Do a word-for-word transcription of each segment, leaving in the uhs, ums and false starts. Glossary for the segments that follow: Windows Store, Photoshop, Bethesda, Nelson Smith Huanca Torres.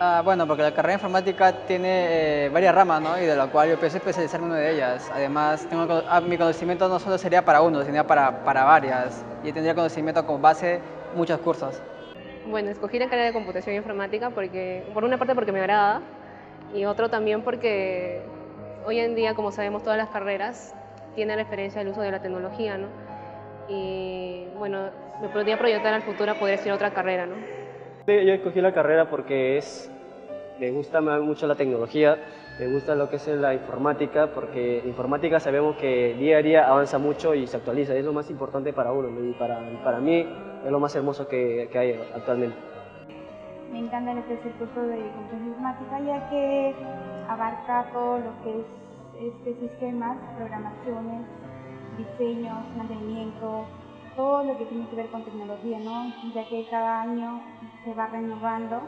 Ah, bueno, porque la carrera de informática tiene eh, varias ramas, ¿no? Y de la cual yo pienso especializarme en una de ellas. Además, tengo, ah, mi conocimiento no solo sería para uno, sino para, para varias. Y tendría conocimiento con base muchos cursos. Bueno, escogí la carrera de computación e informática porque, por una parte porque me agrada y otro también porque hoy en día, como sabemos, todas las carreras tienen referencia al uso de la tecnología, ¿no? Y bueno, me podría proyectar al futuro a poder estudiar otra carrera, ¿no? Yo escogí la carrera porque es, me gusta mucho la tecnología, me gusta lo que es la informática, porque la informática sabemos que día a día avanza mucho y se actualiza, es lo más importante para uno y para, para mí es lo más hermoso que, que hay actualmente. Me encanta lo que es el curso de computación informática, ya que abarca todo lo que es este sistemas, programaciones, diseños, mantenimiento, todo lo que tiene que ver con tecnología, ¿no? Ya que cada año se va renovando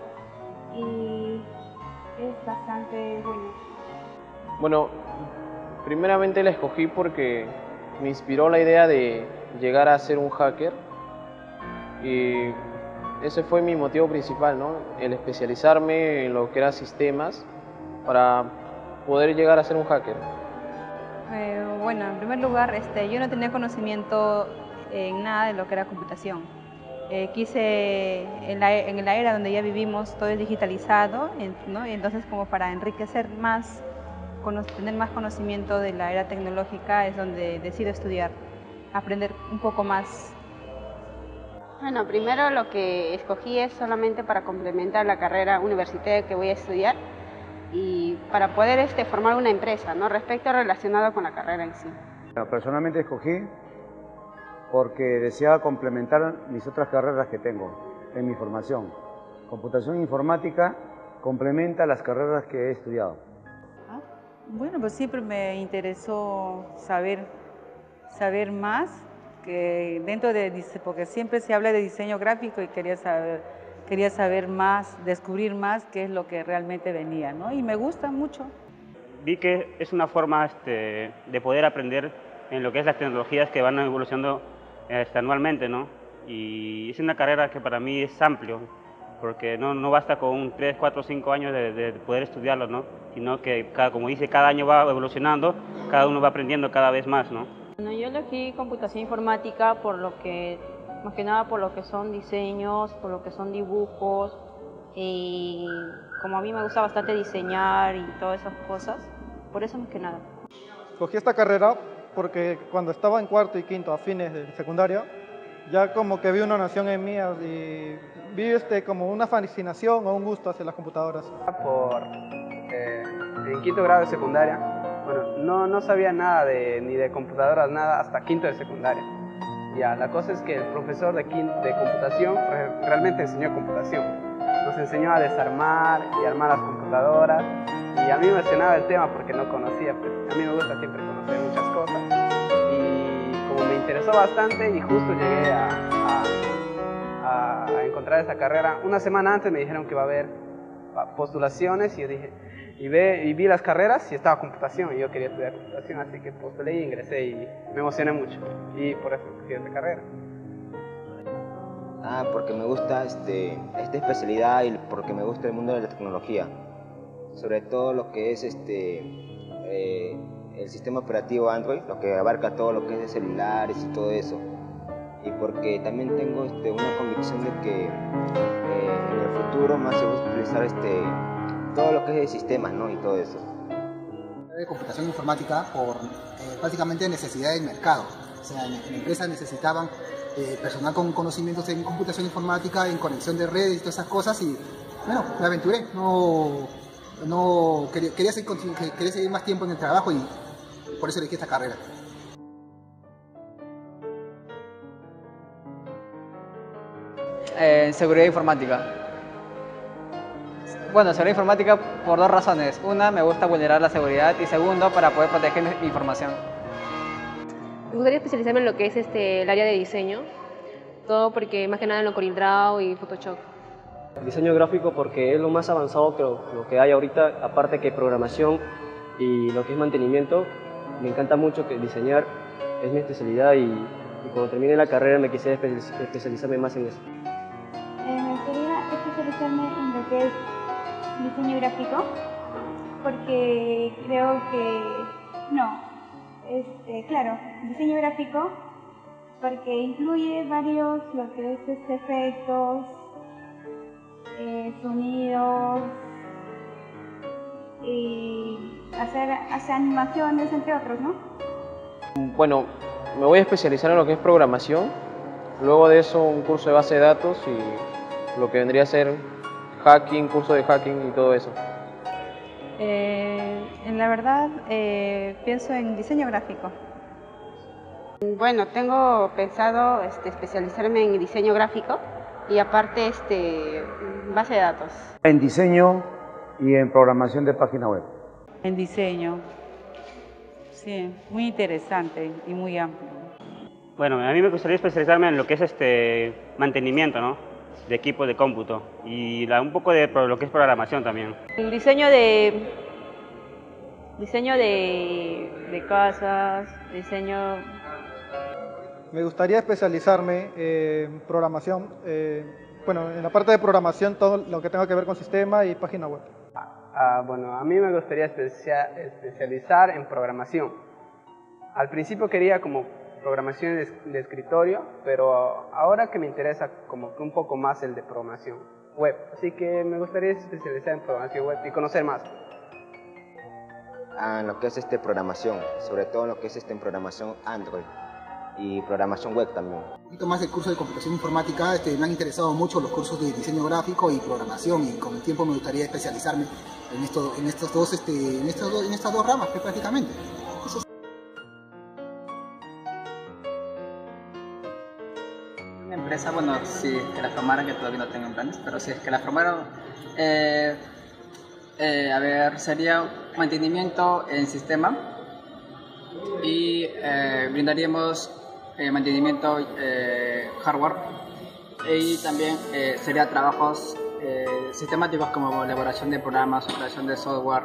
y es bastante bueno. Bueno, primeramente la escogí porque me inspiró la idea de llegar a ser un hacker y ese fue mi motivo principal, ¿no? El especializarme en lo que eran sistemas para poder llegar a ser un hacker. Eh, bueno, en primer lugar, este, yo no tenía conocimiento en nada de lo que era computación. Eh, quise, en la, en la era donde ya vivimos, todo es digitalizado, ¿no? Entonces como para enriquecer más, tener más conocimiento de la era tecnológica es donde decido estudiar, aprender un poco más. Bueno, primero lo que escogí es solamente para complementar la carrera universitaria que voy a estudiar y para poder este, formar una empresa, ¿no? Respecto relacionado con la carrera en sí. Personalmente escogí porque deseaba complementar mis otras carreras que tengo en mi formación. Computación informática complementa las carreras que he estudiado. Ah, bueno, pues siempre me interesó saber, saber más, que dentro de, porque siempre se habla de diseño gráfico y quería saber, quería saber más, descubrir más qué es lo que realmente venía, ¿no? Y me gusta mucho. Vi que es una forma este, de poder aprender en lo que es las tecnologías que van evolucionando anualmente, ¿no? Y es una carrera que para mí es amplio, porque no, no basta con tres, cuatro, cinco años de, de poder estudiarlo, ¿no? Sino que, cada, como dice, cada año va evolucionando, cada uno va aprendiendo cada vez más, ¿no? Bueno, yo elegí computación informática por lo que, más que nada por lo que son diseños, por lo que son dibujos, y como a mí me gusta bastante diseñar y todas esas cosas, por eso más que nada. Cogí esta carrera porque cuando estaba en cuarto y quinto a fines de secundaria, ya como que vi una noción en mí y vi este, como una fascinación o un gusto hacia las computadoras. Por, eh, en quinto grado de secundaria, bueno, no, no sabía nada de, ni de computadoras, nada hasta quinto de secundaria. Ya, la cosa es que el profesor de, quinto, de computación re, realmente enseñó computación. Nos enseñó a desarmar y armar las computadoras. Y a mí me emocionaba el tema porque no conocía, pues, a mí me gusta siempre conocer muchas cosas. Y como me interesó bastante y justo llegué a, a, a encontrar esa carrera, una semana antes me dijeron que iba a haber postulaciones y yo dije, y, ve, y vi las carreras y estaba computación y yo quería estudiar computación, así que postulé y ingresé y me emocioné mucho y por eso escogí esa carrera. Ah, porque me gusta este, esta especialidad y porque me gusta el mundo de la tecnología. Sobre todo lo que es este, eh, el sistema operativo Android, lo que abarca todo lo que es de celulares y todo eso. Y porque también tengo este, una convicción de que eh, en el futuro más se va a utilizar este, todo lo que es de sistemas, ¿no? Y todo eso. De computación informática por eh, prácticamente necesidad del mercado. O sea, en, en empresas necesitaban eh, personal con conocimientos en computación informática, en conexión de redes y todas esas cosas. Y bueno, me aventuré. No... No, quería, quería, seguir, quería seguir más tiempo en el trabajo y por eso elegí esta carrera. Eh, seguridad informática. Bueno, seguridad informática por dos razones. Una, me gusta vulnerar la seguridad y segundo, para poder proteger mi información. Me gustaría especializarme en lo que es este, el área de diseño. Todo porque más que nada en lo CorelDRAW y Photoshop. Diseño gráfico porque es lo más avanzado que lo, lo que hay ahorita, aparte que programación y lo que es mantenimiento. Me encanta mucho que diseñar es mi especialidad y, y cuando termine la carrera me quisiera especializarme más en eso. Eh, me gustaría especializarme en lo que es diseño gráfico, porque creo que no, este, claro, diseño gráfico, porque incluye varios, lo que es este, efectos, eh, sonidos, y hacer, hacer animaciones, entre otros, ¿no? Bueno, me voy a especializar en lo que es programación, luego de eso un curso de base de datos y lo que vendría a ser hacking, curso de hacking y todo eso. Eh, en la verdad, eh, pienso en diseño gráfico. Bueno, tengo pensado este, especializarme en diseño gráfico y aparte este, base de datos. En diseño y en programación de página web. En diseño, sí, muy interesante y muy amplio. Bueno, a mí me gustaría especializarme en lo que es este mantenimiento, ¿no?, de equipos de cómputo y la, un poco de lo que es programación también. El diseño de, diseño de, de casas, diseño... Me gustaría especializarme en programación, eh, bueno, en la parte de programación, todo lo que tenga que ver con sistema y página web. Ah, bueno, a mí me gustaría especia, especializar en programación. Al principio quería como programación de, de escritorio, pero ahora que me interesa como que un poco más el de programación web. Así que me gustaría especializar en programación web y conocer más. Ah, en lo que es este, programación, sobre todo en lo que es este, en programación Android. Y programación web también. Un poquito más del curso de computación informática, este, me han interesado mucho los cursos de diseño gráfico y programación, y con el tiempo me gustaría especializarme en, esto, en, estos dos, este, en, estos dos, en estas dos ramas prácticamente. Una empresa, bueno, si es que la formaran, que todavía no tengo planes, pero si es que la formaron, eh, eh, a ver, sería mantenimiento en sistema y eh, brindaríamos Eh, mantenimiento eh, hardware, y también eh, sería trabajos eh, sistemáticos como elaboración de programas, operación de software.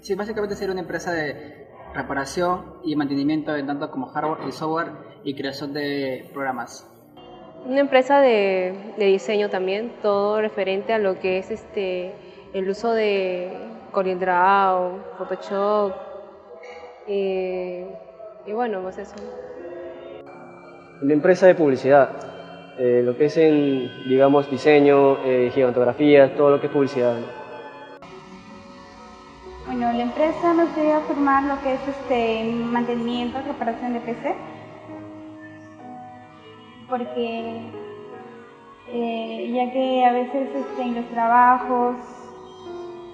Sí, básicamente sería una empresa de reparación y mantenimiento de tanto como hardware y software y creación de programas. Una empresa de, de diseño también, todo referente a lo que es este, el uso de CorelDRAW, Photoshop eh, y bueno, pues eso. La empresa de publicidad, eh, lo que es en, digamos, diseño, eh, gigantografía, todo lo que es publicidad. Bueno, la empresa nos debe formar lo que es este mantenimiento, reparación de P C, porque eh, ya que a veces este, en los trabajos,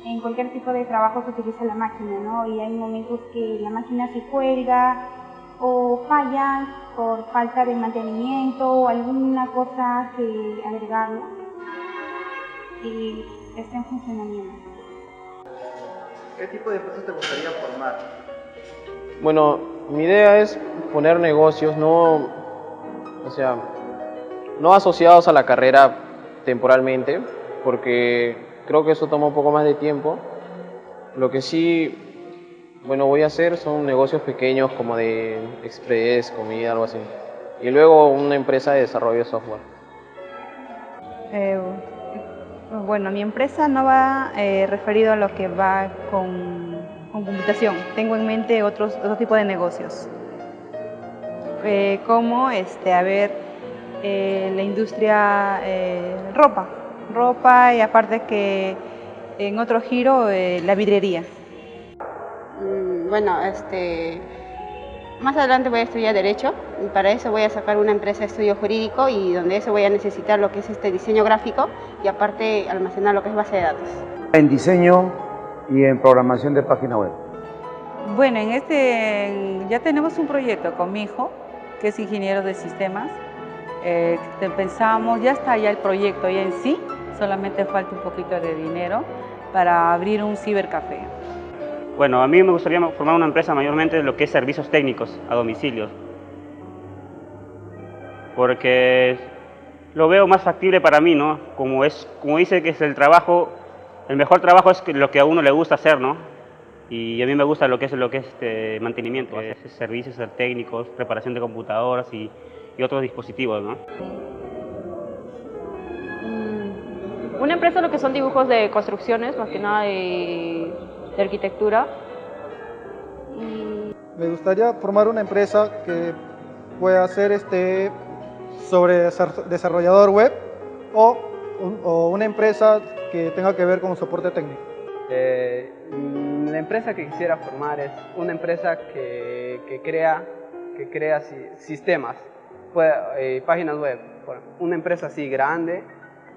en cualquier tipo de trabajo se utiliza la máquina, ¿no? Y hay momentos que la máquina se cuelga o fallan por falta de mantenimiento o alguna cosa que agregarle y esté en funcionamiento. ¿Qué tipo de empresas te gustaría formar? Bueno, mi idea es poner negocios, no, o sea, no asociados a la carrera temporalmente, porque creo que eso toma un poco más de tiempo. Lo que sí, bueno, voy a hacer son negocios pequeños como de express, comida, algo así. Y luego una empresa de desarrollo de software. Eh, bueno, mi empresa no va eh, referido a lo que va con, con computación. Tengo en mente otros, otro tipo de negocios. Eh, como, este, a ver, eh, la industria eh, ropa. Ropa y aparte que en otro giro eh, la vidrería. Bueno, este, más adelante voy a estudiar Derecho y para eso voy a sacar una empresa de estudio jurídico y donde eso voy a necesitar lo que es este diseño gráfico y aparte almacenar lo que es base de datos. En diseño y en programación de página web. Bueno, en este ya tenemos un proyecto con mi hijo, que es ingeniero de sistemas. Eh, pensamos, ya está ya el proyecto ya en sí, solamente falta un poquito de dinero para abrir un cibercafé. Bueno, a mí me gustaría formar una empresa mayormente de lo que es servicios técnicos a domicilios, porque lo veo más factible para mí, ¿no? Como, es, como dice que es el trabajo, el mejor trabajo es lo que a uno le gusta hacer, ¿no? Y a mí me gusta lo que es, lo que es este mantenimiento, es servicios técnicos, preparación de computadoras y, y otros dispositivos, ¿no? Una empresa lo que son dibujos de construcciones, más que nada de, de arquitectura. Y... me gustaría formar una empresa que pueda ser este sobre desarrollador web o, un, o una empresa que tenga que ver con soporte técnico. Eh, la empresa que quisiera formar es una empresa que, que crea, que crea sistemas, eh, páginas web, una empresa así grande,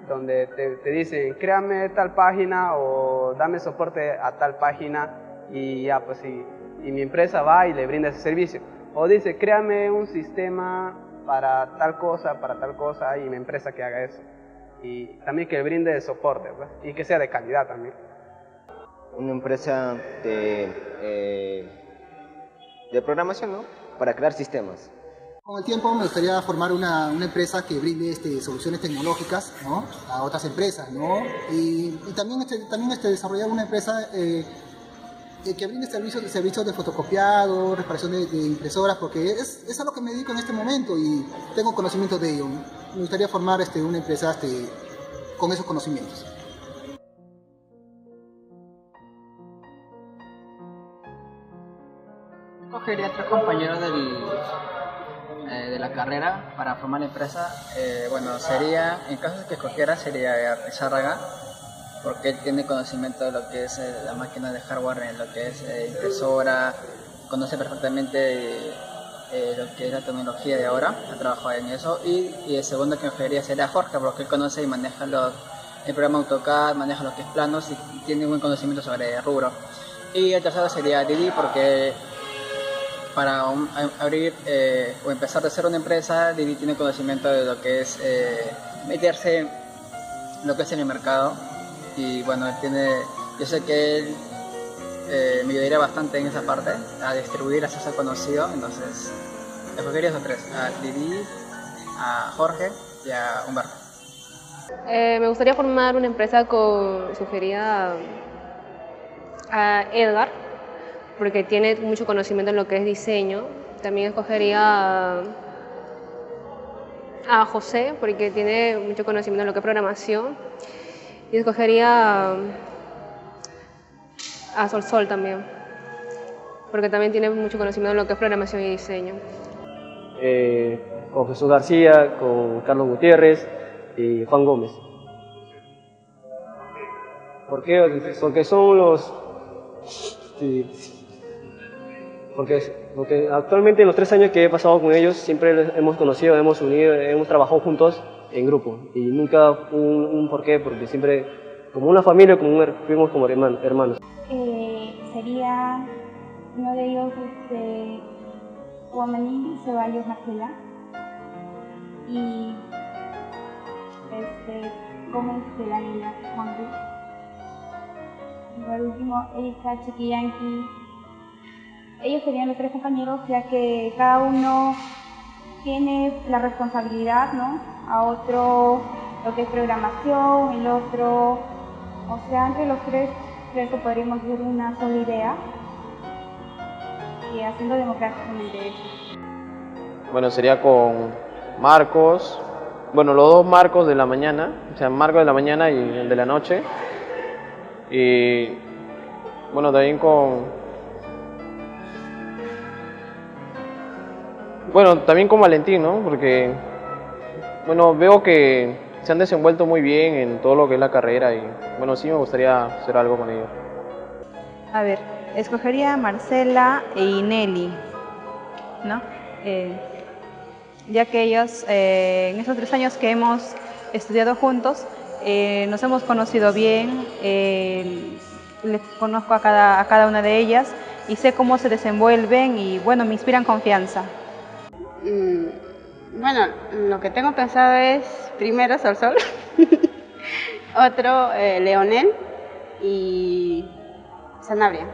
donde te, te dicen, créame tal página o dame soporte a tal página y ya pues y, y mi empresa va y le brinda ese servicio. O dice, créame un sistema para tal cosa, para tal cosa y mi empresa que haga eso. Y también que brinde soporte, pues, y que sea de calidad también. Una empresa de, eh, de programación, ¿no? Para crear sistemas. Con el tiempo me gustaría formar una, una empresa que brinde este, soluciones tecnológicas, ¿no? A otras empresas, ¿no? Y, y también, este, también este, desarrollar una empresa eh, que brinde servicios, servicios de fotocopiado, reparación de, de impresoras, porque es, es a lo que me dedico en este momento y tengo conocimiento de ello. Me gustaría formar este, una empresa este, con esos conocimientos. Cogería a tres compañeros del... de la carrera para formar la empresa. Eh, bueno, sería, en caso de que escogiera, sería Pizarraga, porque él tiene conocimiento de lo que es eh, la máquina de hardware, en lo que es eh, impresora, conoce perfectamente eh, lo que es la tecnología de ahora, ha trabajado en eso. Y, y el segundo que escogería sería Jorge, porque él conoce y maneja los, el programa AutoCAD, maneja lo que es planos y tiene buen conocimiento sobre el rubro. Y el tercero sería Didi, porque para un, abrir eh, o empezar a hacer una empresa, Didi tiene conocimiento de lo que es eh, meterse en lo que es en el mercado. Y bueno, él tiene, yo sé que él eh, me ayudaría bastante en esa parte, a distribuir, a hacerse conocido. Entonces, escogería esos tres, a Didi, a Jorge y a Humberto. Eh, me gustaría formar una empresa con, sugería a Edgar, porque tiene mucho conocimiento en lo que es diseño. También escogería a, a José, porque tiene mucho conocimiento en lo que es programación. Y escogería a, a Sol Sol también, porque también tiene mucho conocimiento en lo que es programación y diseño. Eh, con Jesús García, con Carlos Gutiérrez y Juan Gómez. ¿Por qué? Porque son los... Sí. Porque, porque actualmente en los tres años que he pasado con ellos siempre hemos conocido, hemos unido, hemos trabajado juntos en grupo y nunca un, un porqué, porque siempre como una familia, como un, fuimos como hermanos. Eh, sería uno de ellos, este, Guamaní Ceballos Marcela, y este, Gómez de Daniela Juan Cruz. Y por último, Erika Chiquiyanqui. Ellos serían los tres compañeros, ya que cada uno tiene la responsabilidad, ¿no? A otro lo que es programación, el otro... O sea, entre los tres creo que podríamos hacer una sola idea y haciendo democráticamente eso. Bueno, sería con Marcos, bueno, los dos Marcos de la mañana, o sea, Marcos de la mañana y el de la noche. Y bueno, también con... Bueno, también con Valentín, ¿no? Porque, bueno, veo que se han desenvuelto muy bien en todo lo que es la carrera y, bueno, sí me gustaría hacer algo con ellos. A ver, escogería a Marcela y Nelly, ¿no? Eh, ya que ellos, eh, en estos tres años que hemos estudiado juntos, eh, nos hemos conocido bien, eh, les conozco a cada, a cada una de ellas y sé cómo se desenvuelven y, bueno, me inspiran confianza. Bueno, lo que tengo pensado es, primero Sol Sol, otro eh, Leonel y Sanabria.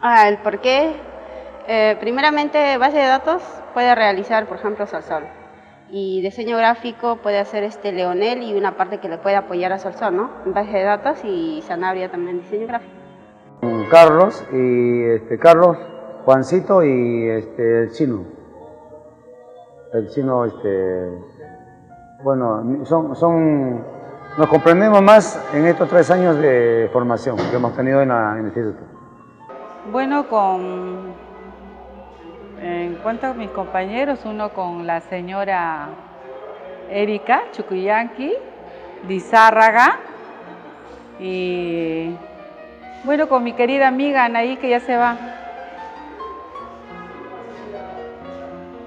Ah, el por qué, eh, primeramente base de datos puede realizar, por ejemplo, Sol Sol. Y diseño gráfico puede hacer este Leonel y una parte que le puede apoyar a Sol Sol, ¿no? Base de datos y Sanabria también diseño gráfico. Carlos y este Carlos. Juancito y este, el chino, el chino este, Bueno, son, son, nos comprendemos más en estos tres años de formación que hemos tenido en, la, en el instituto. Bueno, con, en cuanto a mis compañeros, uno con la señora Erika Chucuyanqui Dizárraga y bueno, con mi querida amiga Anaí, que ya se va.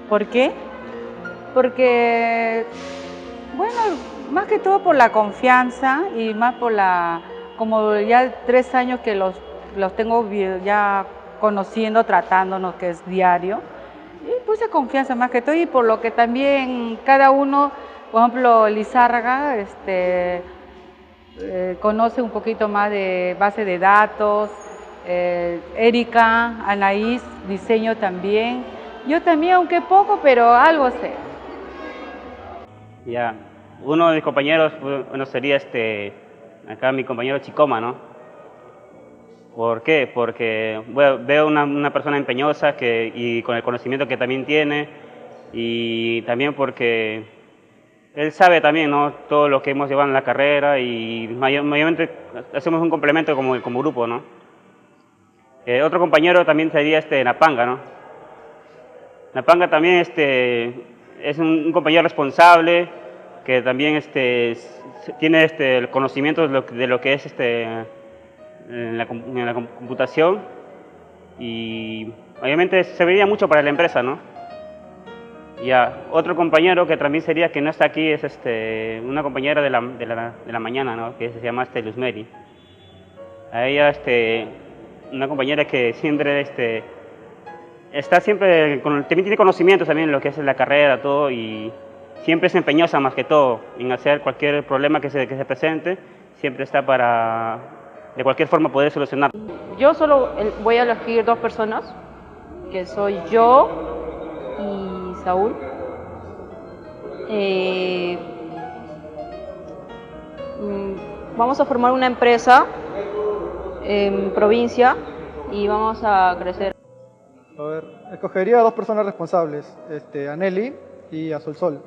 ¿Por qué? Porque, bueno, más que todo por la confianza y más por la, como ya tres años que los, los tengo ya conociendo, tratándonos, que es diario, y puse confianza más que todo, y por lo que también cada uno, por ejemplo, Lizárraga, este, eh, conoce un poquito más de base de datos, eh, Erika, Anaís, diseño también, yo también, aunque poco, pero algo sé. Ya, uno de mis compañeros, bueno, sería este, acá mi compañero Chicoma, ¿no? ¿Por qué? Porque bueno, veo una, una persona empeñosa que, y con el conocimiento que también tiene, y también porque él sabe también, ¿no?, todo lo que hemos llevado en la carrera, y mayor, mayormente hacemos un complemento como, como grupo, ¿no? Eh, otro compañero también sería este, Napanga, ¿no? Napanga también, este... es un compañero responsable que también este, tiene este, el conocimiento de lo que es este, en la, en la computación, y obviamente serviría mucho para la empresa, ¿no? Ya, otro compañero que también sería, que no está aquí, es este, una compañera de la, de la, de la mañana, ¿no?, que se llama este, Luzmeri. A ella, este, una compañera que siempre... Este, Está siempre, con, también tiene conocimientos también en lo que es la carrera, todo, y siempre es empeñosa más que todo en hacer cualquier problema que se, que se presente, siempre está para, de cualquier forma, poder solucionar. Yo solo voy a elegir dos personas, que soy yo y Saúl. Eh, vamos a formar una empresa en provincia y vamos a crecer. A ver, escogería a dos personas responsables, este, a Nelly y a Solsol.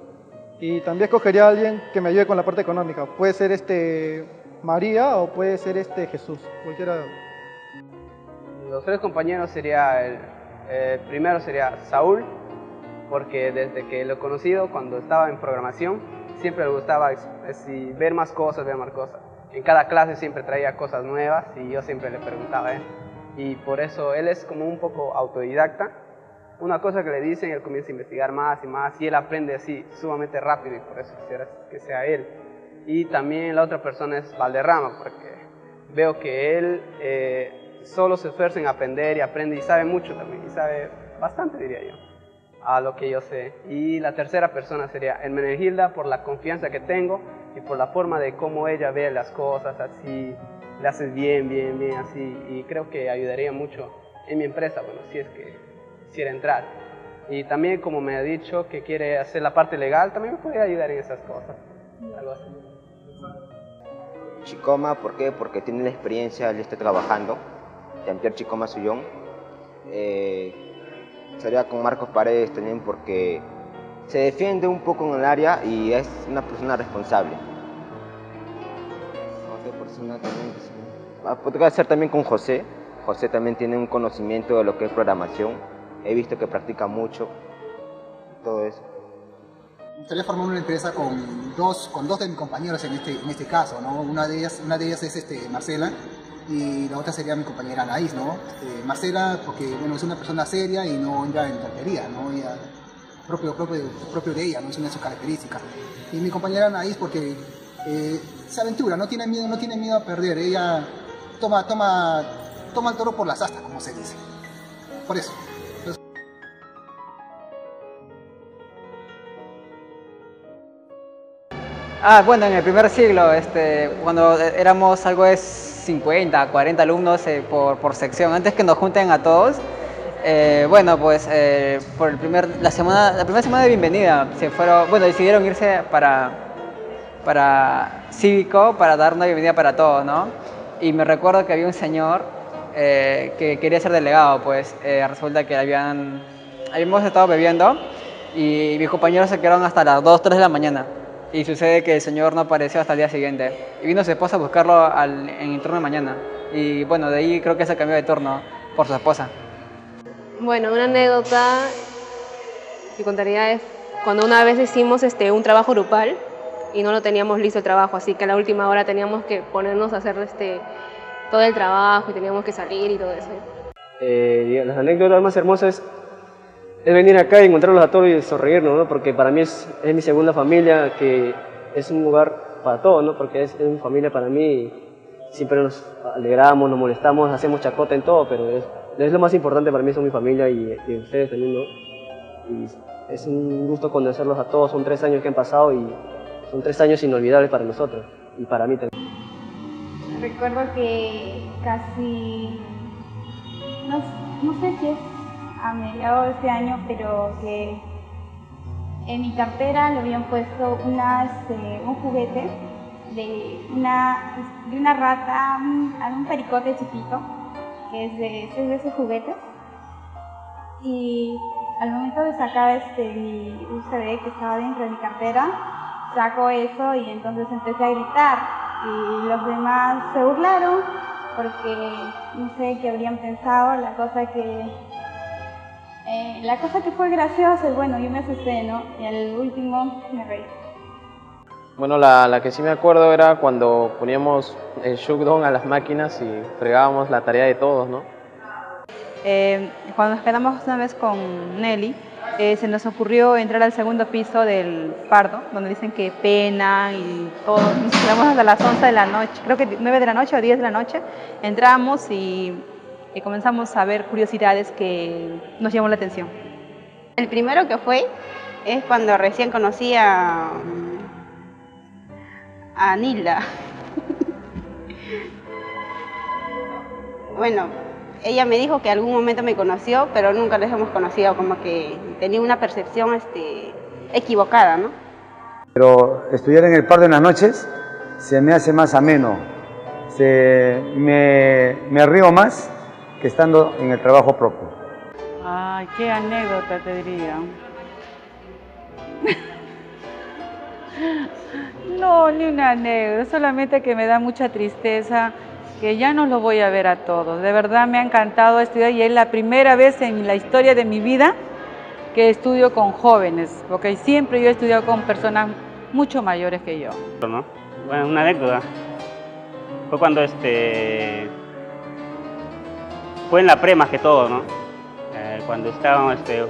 Y también escogería a alguien que me ayude con la parte económica. Puede ser este María o puede ser este Jesús, cualquiera. Los tres compañeros sería, el eh, primero sería Saúl, porque desde que lo he conocido, cuando estaba en programación, siempre le gustaba es, es, ver más cosas, ver más cosas. En cada clase siempre traía cosas nuevas y yo siempre le preguntaba, ¿eh? Y por eso él es como un poco autodidacta. Una cosa que le dicen, él comienza a investigar más y más, y él aprende así, sumamente rápido, y por eso quisiera que sea él. Y también la otra persona es Valderrama, porque veo que él eh, solo se esfuerza en aprender y aprende, y sabe mucho también, y sabe bastante, diría yo, a lo que yo sé. Y la tercera persona sería Hermenegilda, por la confianza que tengo y por la forma de cómo ella ve las cosas, así... le haces bien, bien, bien, así, y creo que ayudaría mucho en mi empresa, bueno, si es que quisiera entrar. Y también, como me ha dicho que quiere hacer la parte legal, también me podría ayudar en esas cosas, algo así. Chicoma, ¿por qué? Porque tiene la experiencia, él está trabajando, Jean-Pierre Chicoma Sullón. Eh, Sería con Marcos Paredes también, porque se defiende un poco en el área y es una persona responsable. Persona también, podría ser también con José. José también tiene un conocimiento de lo que es programación. He visto que practica mucho todo eso. Me gustaría formar una empresa con dos, con dos de mis compañeros en este, en este caso, ¿no? Una de ellas, una de ellas es este, Marcela, y la otra sería mi compañera Anaís, ¿no? Eh, Marcela, porque bueno, es una persona seria y no entra en tontería, ¿no? Ella, propio, propio, propio de ella, ¿no? Es una de sus características. Y mi compañera Anaís, porque Eh, se aventura, no tiene miedo, no tiene miedo a perder. Ella toma, toma, toma el toro por las astas, como se dice. Por eso. Entonces... Ah, bueno, en el primer siglo, este, cuando éramos algo de cincuenta, cuarenta alumnos eh, por, por sección, antes que nos junten a todos, eh, bueno, pues eh, por el primer, la semana, la primera semana de bienvenida se fueron, bueno, decidieron irse para para cívico, para dar una bienvenida para todos, ¿no? Y me recuerdo que había un señor eh, que quería ser delegado, pues eh, resulta que habían, habíamos estado bebiendo y mis compañeros se quedaron hasta las dos, tres de la mañana. Y sucede que el señor no apareció hasta el día siguiente. Y vino su esposa a buscarlo al, en el turno de mañana. Y bueno, de ahí creo que se cambió de turno por su esposa. Bueno, una anécdota que contaría es cuando una vez hicimos este, un trabajo grupal y no lo teníamos listo el trabajo, así que a la última hora teníamos que ponernos a hacer este, todo el trabajo y teníamos que salir y todo eso. Eh, las anécdotas más hermosas es, es venir acá y encontrarlos a todos y sonreírnos, ¿no? Porque para mí es, es mi segunda familia, que es un lugar para todos, ¿no? Porque es, es mi familia para mí y siempre nos alegramos, nos molestamos, hacemos chacota en todo, pero es, es lo más importante para mí, son mi familia y, y ustedes también, ¿no? Y es un gusto conocerlos a todos, son tres años que han pasado y son tres años inolvidables para nosotros y para mí también. Recuerdo que casi, no, no sé si es a mediados de este año, pero que en mi cartera le habían puesto unas, eh, un juguete de una, de una rata, un, un pericote chiquito, que es de, es de esos juguetes. Y al momento de sacar este, mi U S B que estaba dentro de mi cartera, saco eso y entonces empecé a gritar. Y los demás se burlaron porque no sé qué habrían pensado, la cosa que... Eh, la cosa que fue graciosa, bueno, yo me asusté, ¿no? Y al último me reí. Bueno, la, la que sí me acuerdo era cuando poníamos el shutdown a las máquinas y fregábamos la tarea de todos, ¿no? Eh, cuando nos quedamos una vez con Nelly, eh, se nos ocurrió entrar al segundo piso del Pardo, donde dicen que penan y todo. Nos quedamos hasta las once de la noche, creo que nueve de la noche o diez de la noche. Entramos y, y comenzamos a ver curiosidades que nos llamó la atención. El primero que fue es cuando recién conocí a... a Nilda. Bueno, ella me dijo que algún momento me conoció, pero nunca les hemos conocido, como que tenía una percepción este, equivocada, ¿no? Pero estudiar en el Pardo en las noches se me hace más ameno, se, me, me río más que estando en el trabajo propio. Ay, qué anécdota te diría. No, ni una anécdota, solamente que me da mucha tristeza que ya no los voy a ver a todos. De verdad me ha encantado estudiar y es la primera vez en la historia de mi vida que estudio con jóvenes, porque siempre yo he estudiado con personas mucho mayores que yo. ¿No? Bueno, una anécdota fue cuando este... fue en la pre más que todo, ¿no? Eh, cuando estábamos este,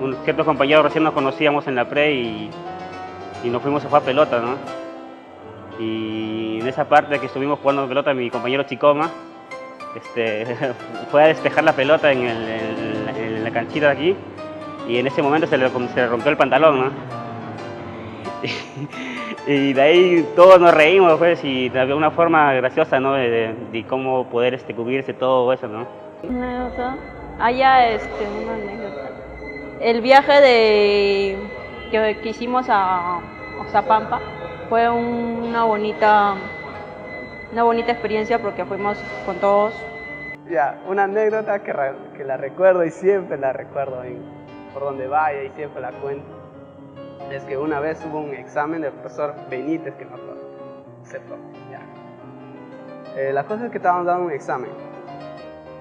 un, ciertos compañeros recién nos conocíamos en la pre y... y nos fuimos a jugar pelota, ¿no? Y en esa parte que estuvimos jugando pelota, mi compañero Chicoma este, fue a despejar la pelota en, el, en, la, en la canchita de aquí y en ese momento se le, se le rompió el pantalón, ¿no? Y, y de ahí todos nos reímos, pues, y había una forma graciosa, ¿no? De, de, de cómo poder este, cubrirse todo eso, ¿no? Una anécdota. Allá, este, una anécdota. El viaje de... que, que hicimos a Oxapampa fue un, una bonita una bonita experiencia porque fuimos con todos. Ya, yeah, una anécdota que, re, que la recuerdo y siempre la recuerdo en, por donde vaya y siempre la cuento es que una vez hubo un examen del profesor Benítez que nos aceptó. Yeah. Eh, la cosa es que estábamos dando un examen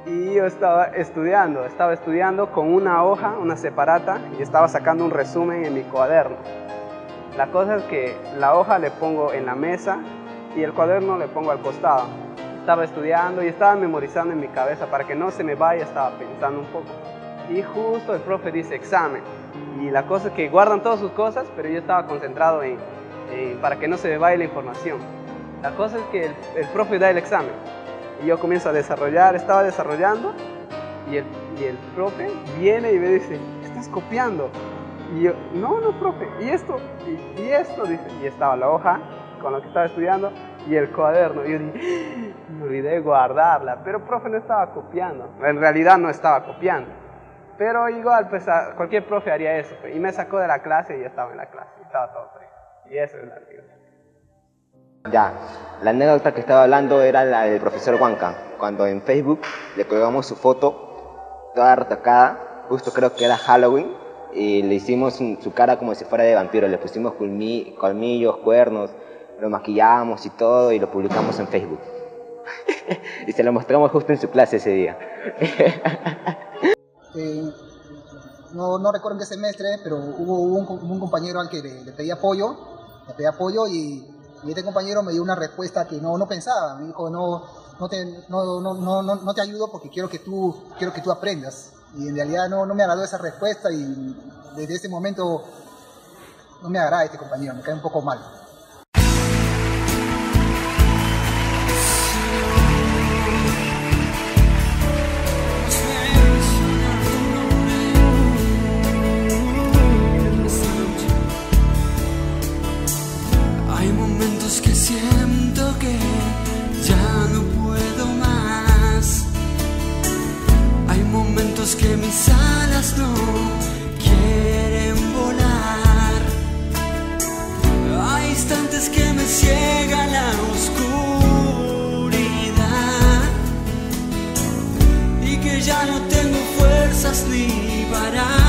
y yo estaba estudiando, estaba estudiando con una hoja, una separata, y estaba sacando un resumen en mi cuaderno. La cosa es que la hoja le pongo en la mesa y el cuaderno le pongo al costado. Estaba estudiando y estaba memorizando en mi cabeza para que no se me vaya, estaba pensando un poco. Y justo el profe dice examen. Y la cosa es que guardan todas sus cosas, pero yo estaba concentrado en, en para que no se me vaya la información. La cosa es que el, el profe da el examen. Y yo comienzo a desarrollar, estaba desarrollando y el, y el profe viene y me dice, ¿estás copiando? Y yo, no, no, profe, ¿y esto? ¿Y, y esto? Dice, y estaba la hoja con lo que estaba estudiando y el cuaderno. Y yo dije, me olvidé guardarla, pero profe no estaba copiando. En realidad no estaba copiando. Pero igual, pues, a, cualquier profe haría eso. Y me sacó de la clase y ya estaba en la clase, estaba todo frío. Y eso es la anécdota. Ya, la anécdota que estaba hablando era la del profesor Huanca, cuando en Facebook le colgamos su foto toda retocada, justo creo que era Halloween, y le hicimos su cara como si fuera de vampiro, le pusimos colmillos, cuernos, lo maquillamos y todo y lo publicamos en Facebook. Y se lo mostramos justo en su clase ese día. eh, no, no recuerdo en qué semestre, pero hubo un, un compañero al que le, le pedí apoyo, le pedí apoyo y, y este compañero me dio una respuesta que no, no pensaba. Me dijo, no, no, te, no, no, no, no, no te ayudo porque quiero que tú, quiero que tú aprendas. Y en realidad no, no me agradó esa respuesta y desde ese momento no me agrada este compañero, me cae un poco mal. Que mis alas no quieren volar. Hay instantes que me ciega la oscuridad y que ya no tengo fuerzas ni para